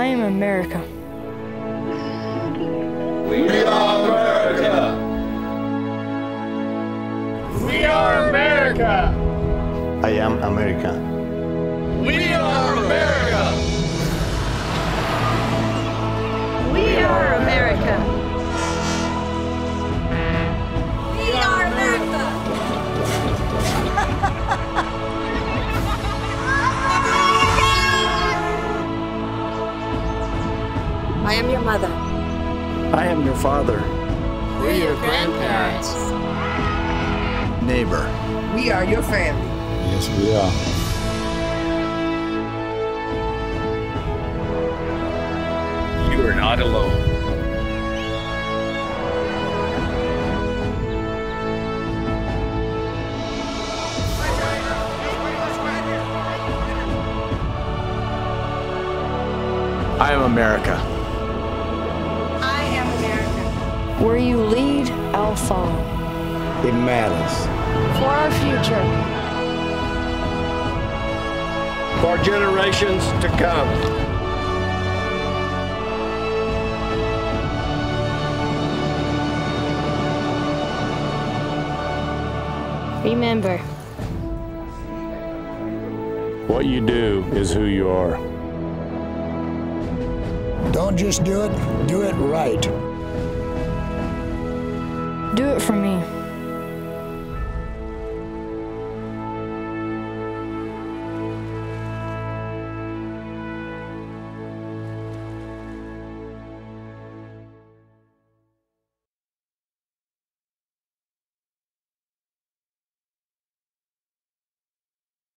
I am America. We are America. We are America. I am America. We are America. We are America. We are America. I am your mother. I am your father. We're your grandparents. Neighbor. We are your family. Yes, we are. You are not alone. I am America. Where you lead, I'll follow. It matters. For our future. For generations to come. Remember, what you do is who you are. Don't just do it right. Do it for me.